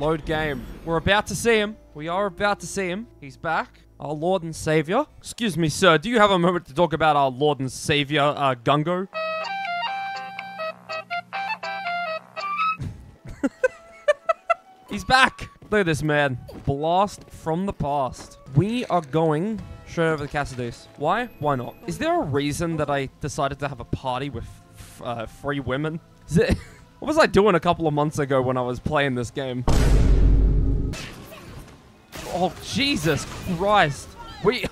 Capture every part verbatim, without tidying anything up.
Load game. We're about to see him. We are about to see him. He's back. Our Lord and Savior. Excuse me, sir. Do you have a moment to talk about our Lord and Savior, uh, Gungo? He's back. Look at this, man. Blast from the past. We are going straight over the Cassidus. Why? Why not? Is there a reason that I decided to have a party with f uh, free women? Is it... What was I doing a couple of months ago when I was playing this game? Oh, Jesus Christ. We...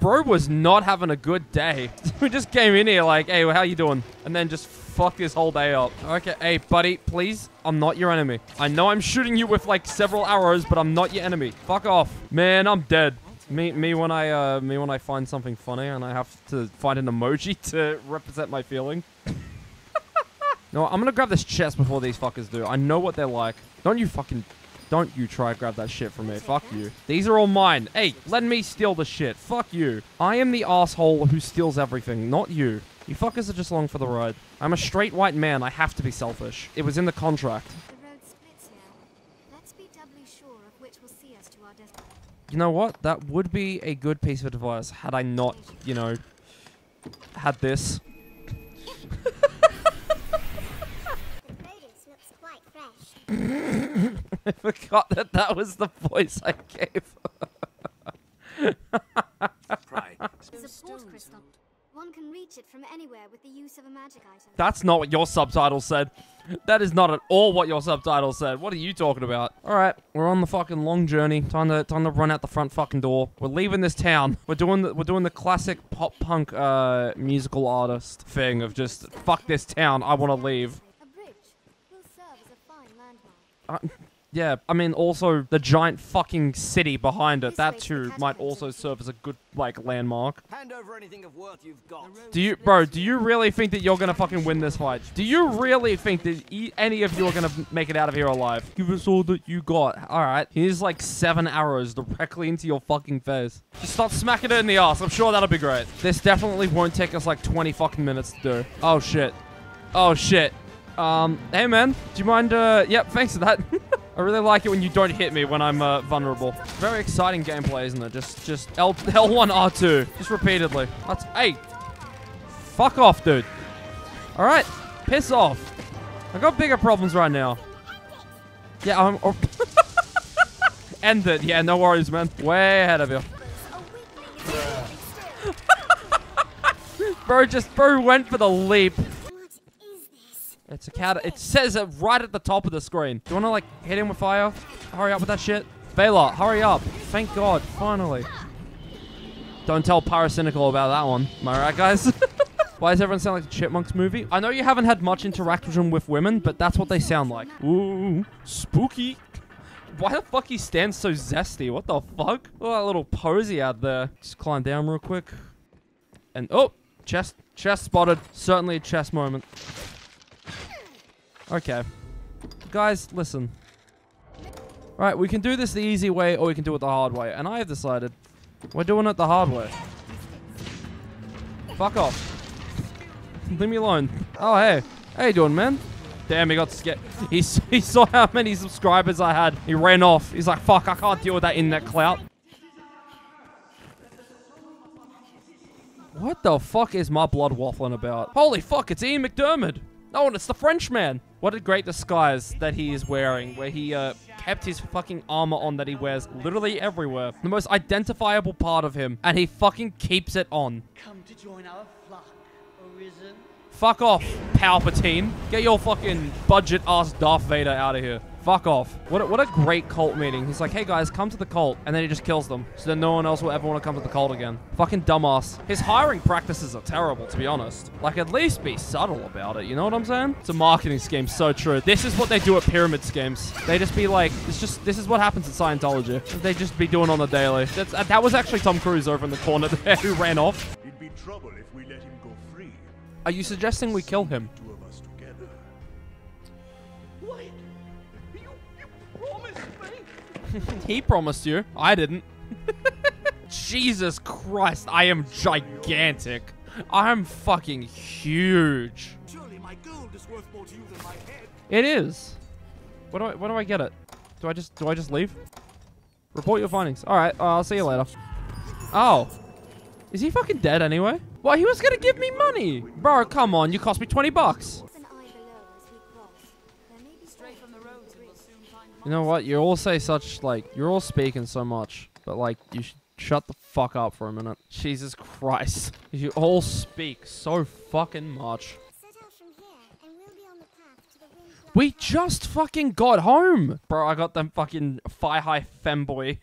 Bro was not having a good day. We just came in here like, hey, how you doing? And then just fucked this whole day up. Okay, hey, buddy, please. I'm not your enemy. I know I'm shooting you with, like, several arrows, but I'm not your enemy. Fuck off. Man, I'm dead. Me, me when I, uh, me when I find something funny and I have to find an emoji to represent my feeling. No, I'm gonna grab this chest before these fuckers do. I know what they're like. Don't you fucking... Don't you try to grab that shit from me. Fuck you. These are all mine. Hey, let me steal the shit. Fuck you. I am the asshole who steals everything, not you. You fuckers are just along for the ride. I'm a straight white man. I have to be selfish. It was in the contract. The road splits now. Let's be doubly sure of which will see us to our death. You know what? That would be a good piece of advice had I not, you know, had this. I forgot that that was the voice I gave. Support crystal. One can reach it from anywhere with the use of a magic item. That's not what your subtitle said. That is not at all what your subtitle said. What are you talking about? All right, we're on the fucking long journey. Time to time to run out the front fucking door. We're leaving this town. We're doing the, we're doing the classic pop punk uh, musical artist thing of just fuck this town. I want to leave. Uh, yeah, I mean, also, the giant fucking city behind it, that too might also serve as a good, like, landmark. Hand over anything of worth you've got. Do you, bro, do you really think that you're gonna fucking win this fight? Do you really think that e any of you are gonna make it out of here alive? Give us all that you got. Alright, here's like seven arrows directly into your fucking face. Just stop smacking it in the ass, I'm sure that'll be great. This definitely won't take us like twenty fucking minutes to do. Oh shit. Oh shit. Um, hey man, do you mind, uh, yep, thanks for that. I really like it when you don't hit me when I'm, uh, vulnerable. Very exciting gameplay, isn't it? Just, just L L1, R two. Just repeatedly. That's, hey. Fuck off, dude. All right. Piss off. I got bigger problems right now. Yeah, I'm, or end it. Yeah, no worries, man. Way ahead of you. Bro, just, bro went for the leap. It's a cat. It says it right at the top of the screen. Do you want to, like, hit him with fire? Hurry up with that shit. Vela, hurry up. Thank God, finally. Don't tell Pyrocynical about that one. Am I right, guys? Why does everyone sound like the Chipmunks movie? I know you haven't had much interaction with women, but that's what they sound like. Ooh, spooky. Why the fuck he stands so zesty? What the fuck? Look at that little posy out there. Just climb down real quick. And, oh, chest. Chest spotted. Certainly a chest moment. Okay. Guys, listen. Alright, we can do this the easy way or we can do it the hard way. And I have decided we're doing it the hard way. Fuck off. Leave me alone. Oh, hey. How you doing, man? Damn, he got scared. He, he saw how many subscribers I had. He ran off. He's like, fuck, I can't deal with that internet clout. What the fuck is my blood waffling about? Holy fuck, it's Ian McDermott. Oh, and it's the Frenchman. What a great disguise that he is wearing, where he uh, kept his fucking armor on that he wears literally everywhere. The most identifiable part of him, and he fucking keeps it on. Come to join our flock, Arisen. Fuck off, Palpatine. Get your fucking budget-ass Darth Vader out of here. Fuck off. What a, what a great cult meeting. He's like, hey guys, come to the cult. And then he just kills them. So then no one else will ever want to come to the cult again. Fucking dumbass. His hiring practices are terrible, to be honest. Like, at least be subtle about it. You know what I'm saying? It's a marketing scheme. So true. This is what they do at pyramid schemes. They just be like, it's just, this is what happens at Scientology. They just be doing on the daily. That's, that was actually Tom Cruise over in the corner there who ran off. It'd be trouble if we let him go free. Are you suggesting we kill him? He promised you. I didn't. Jesus Christ, I am gigantic. I'm fucking huge. Surely my gold is worth more to you than my head. It is. Where do I, where do I get it? Do I just do I just leave? Report your findings. All right, uh, I'll see you later. Oh, is he fucking dead anyway? Well, he was gonna give me money, bro. Come on, you cost me twenty bucks. You know what? You all say such like you're all speaking so much, but like you should shut the fuck up for a minute. Jesus Christ! You all speak so fucking much. We just fucking got home. Bro, I got them fucking thigh-high femboy.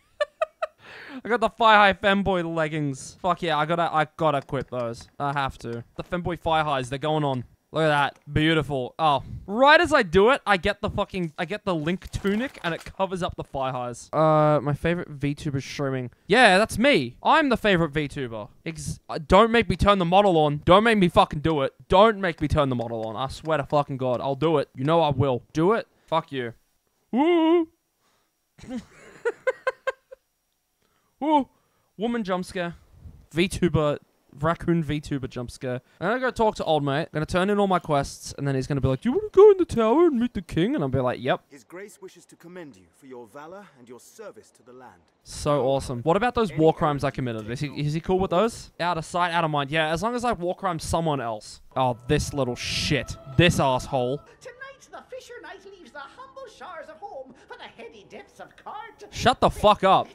I got the thigh-high femboy leggings. Fuck yeah, I gotta I gotta quit those. I have to. The femboy thigh-highs, they're going on. Look at that. Beautiful. Oh. Right as I do it, I get the fucking I get the Link tunic and it covers up the thigh-highs. Uh my favorite VTuber streaming. Yeah, that's me. I'm the favorite VTuber. Ex don't make me turn the model on. Don't make me fucking do it. Don't make me turn the model on. I swear to fucking God, I'll do it. You know I will. Do it. Fuck you. Woo. Woo. Woman jump scare. VTuber Raccoon VTuber jump scare. And I'm gonna go talk to old mate. I'm gonna turn in all my quests, and then he's gonna be like, "Do you want to go in the tower and meet the king?" And I'll be like, "Yep." His grace wishes to commend you for your valor and your service to the land. So awesome. What about those war crimes I committed? Is he is he cool with those? Out of sight, out of mind. Yeah, as long as I war crime someone else. Oh, this little shit. This asshole. Tonight the fisher knight leaves the humble shores of home for the heady depths of Cart. Shut the fuck up.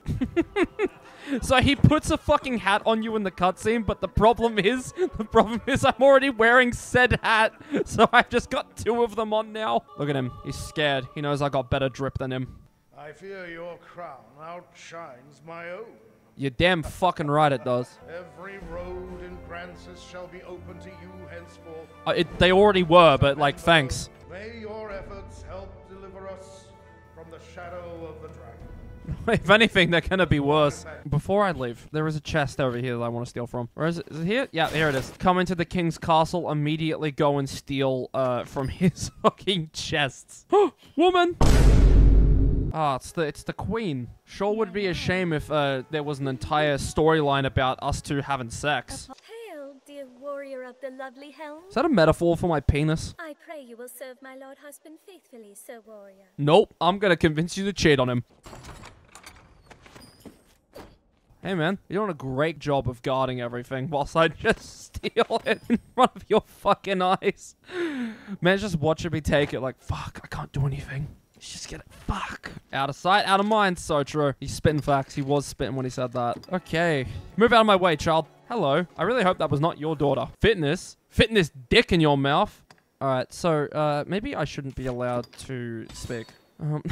So he puts a fucking hat on you in the cutscene, but the problem is, the problem is I'm already wearing said hat, so I've just got two of them on now. Look at him. He's scared. He knows I got better drip than him. I fear your crown outshines my own. You're damn fucking right it does. Every road in Francis shall be open to you henceforth. Uh, it, they already were, but like, thanks. May your efforts help deliver us from the shadow of the dragon. If anything, they're gonna be worse. Before I leave, there is a chest over here that I want to steal from. Or is it, is it here? Yeah, here it is. Come into the king's castle, immediately go and steal uh, from his fucking chests. Woman! Ah, oh, it's the it's the queen. Sure would be a shame if uh, there was an entire storyline about us two having sex. Hail, dear warrior of the lovely helm. Is that a metaphor for my penis? I pray you will serve my lord husband faithfully, sir warrior. Nope, I'm gonna convince you to cheat on him. Hey man, you're doing a great job of guarding everything whilst I just steal it in front of your fucking eyes. Man, just watching me take it like, fuck, I can't do anything. Let's just get it, fuck. Out of sight, out of mind, so true. He's spitting facts, he was spitting when he said that. Okay, move out of my way, child. Hello, I really hope that was not your daughter. Fitness, fitness dick in your mouth. All right, so uh, maybe I shouldn't be allowed to speak. Um...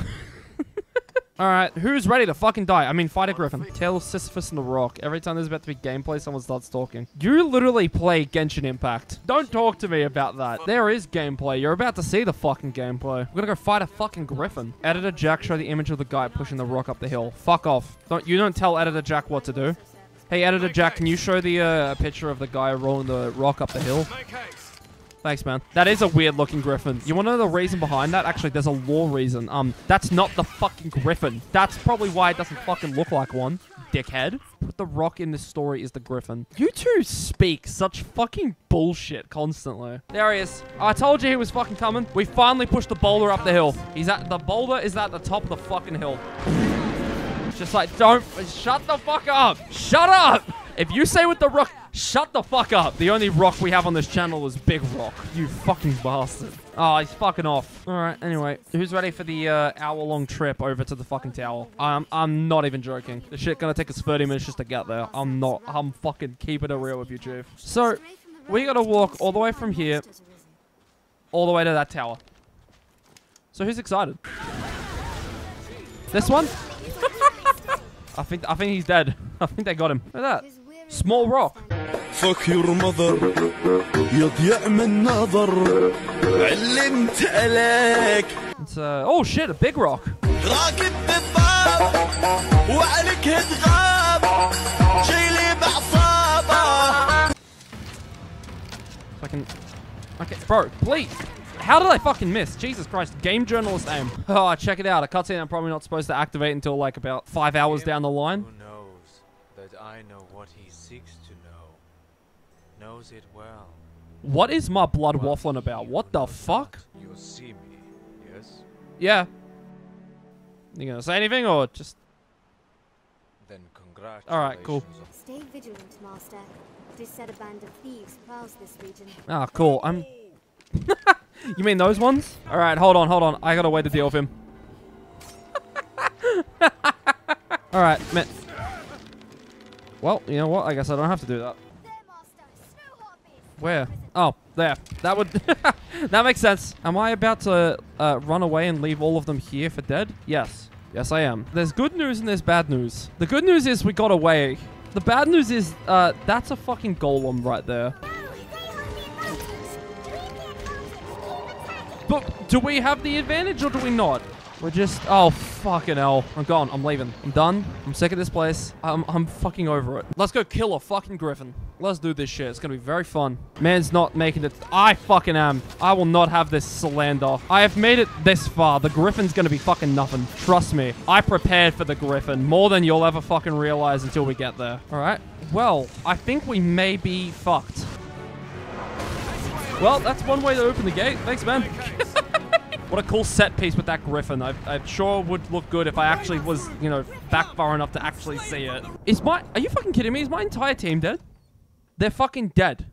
All right, who's ready to fucking die? I mean, fight a griffin. Tale of Sisyphus and the Rock. Every time there's about to be gameplay, someone starts talking. You literally play Genshin Impact. Don't talk to me about that. There is gameplay. You're about to see the fucking gameplay. We're gonna go fight a fucking griffin. Editor Jack show the image of the guy pushing the rock up the hill. Fuck off. Don't, you don't tell Editor Jack what to do. Hey, Editor Jack, can you show the uh, picture of the guy rolling the rock up the hill? Thanks, man. That is a weird-looking griffin. You want to know the reason behind that? Actually, there's a lore reason. Um, that's not the fucking griffin. That's probably why it doesn't fucking look like one, dickhead. But the rock in this story is the griffin. You two speak such fucking bullshit constantly. There he is. I told you he was fucking coming. We finally pushed the boulder up the hill. He's at the boulder is at the top of the fucking hill. It's just like, don't... Shut the fuck up. Shut up. If you say with the rock... Shut the fuck up. The only rock we have on this channel is Big Rock. You fucking bastard. Oh, he's fucking off. All right, anyway. Who's ready for the uh, hour-long trip over to the fucking tower? I'm, I'm not even joking. This shit gonna take us thirty minutes just to get there. I'm not. I'm fucking keeping it real with you, Jeff. So, we gotta walk all the way from here, all the way to that tower. So, who's excited? This one? I think, I think he's dead. I think they got him. Look at that. Small rock. Fuck your mother. It's uh, oh shit, a big rock. Fucking okay, bro, please. How did I fucking miss? Jesus Christ, game journalist aim. Oh, check it out. A cutscene I'm probably not supposed to activate until like about five hours down the line. That I know what he seeks to know, knows it well. What is my blood well, waffling about? What the fuck? You see me, yes? Yeah. You gonna say anything or just? Then congratulations. All right, cool. Stay vigilant, Master. This said a band of thieves prowls this region. Ah, cool. I'm. You mean those ones? All right, hold on, hold on. I got a way to deal with him. All right, man. Well, you know what? I guess I don't have to do that. Where? Oh, there. That would... that makes sense. Am I about to uh, run away and leave all of them here for dead? Yes. Yes, I am. There's good news and there's bad news. The good news is we got away. The bad news is uh, that's a fucking golem right there. But do we have the advantage or do we not? We're just... Oh, fucking hell. I'm gone. I'm leaving. I'm done. I'm sick of this place. I'm, I'm fucking over it. Let's go kill a fucking griffin. Let's do this shit. It's gonna be very fun. Man's not making it. I fucking am. I will not have this slander. I have made it this far. The griffin's gonna be fucking nothing. Trust me. I prepared for the griffin. More than you'll ever fucking realize until we get there. All right. Well, I think we may be fucked. Well, that's one way to open the gate. Thanks, man. What a cool set piece with that griffin. I, I sure would look good if I actually was, you know, back far enough to actually see it. Is my... Are you fucking kidding me? Is my entire team dead? They're fucking dead.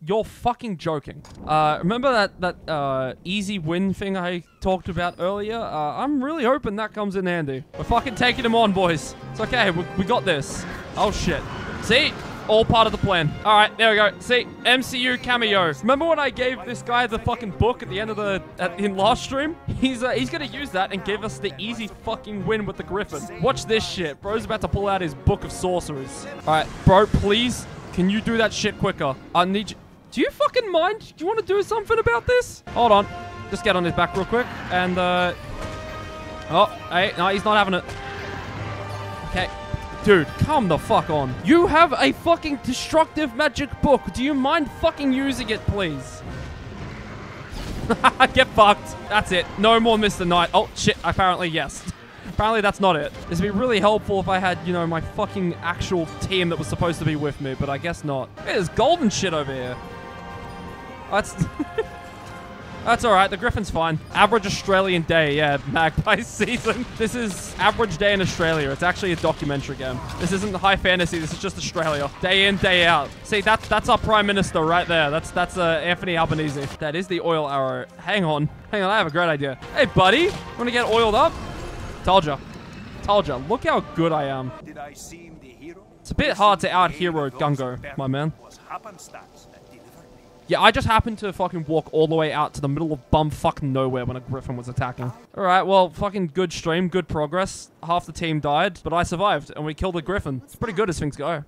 You're fucking joking. Uh, remember that, that uh, easy win thing I talked about earlier? Uh, I'm really hoping that comes in handy. We're fucking taking them on, boys. It's okay. We, we got this. Oh, shit. See? All part of the plan. All right, there we go. See, M C U cameo. Remember when I gave this guy the fucking book at the end of the at, in last stream? He's uh, he's gonna use that and give us the easy fucking win with the griffin. Watch this shit. Bro's about to pull out his book of sorceries. All right, bro, please, can you do that shit quicker? I need you. Do you fucking mind? Do you want to do something about this? Hold on, just get on his back real quick and uh. Oh, hey, no, he's not having it. Okay. Dude, come the fuck on. You have a fucking destructive magic book. Do you mind fucking using it, please? Get fucked. That's it. No more Mister Knight. Oh, shit. Apparently, yes. Apparently, that's not it. This would be really helpful if I had, you know, my fucking actual team that was supposed to be with me, but I guess not. There's golden shit over here. That's... That's all right. The griffin's fine. Average Australian day. Yeah, magpie season. This is average day in Australia. It's actually a documentary game. This isn't high fantasy. This is just Australia. Day in, day out. See, that, that's our prime minister right there. That's that's uh, Anthony Albanese. That is the oil arrow. Hang on. Hang on. I have a great idea. Hey, buddy. Want to get oiled up? Told ya. Told ya. Look how good I am. Did I seem the hero? It's a bit hard to out-hero Gungo, my man. Yeah, I just happened to fucking walk all the way out to the middle of bumfuck nowhere when a griffin was attacking. All right, well, fucking good stream, good progress. Half the team died, but I survived, and we killed the griffin. It's pretty good as things go.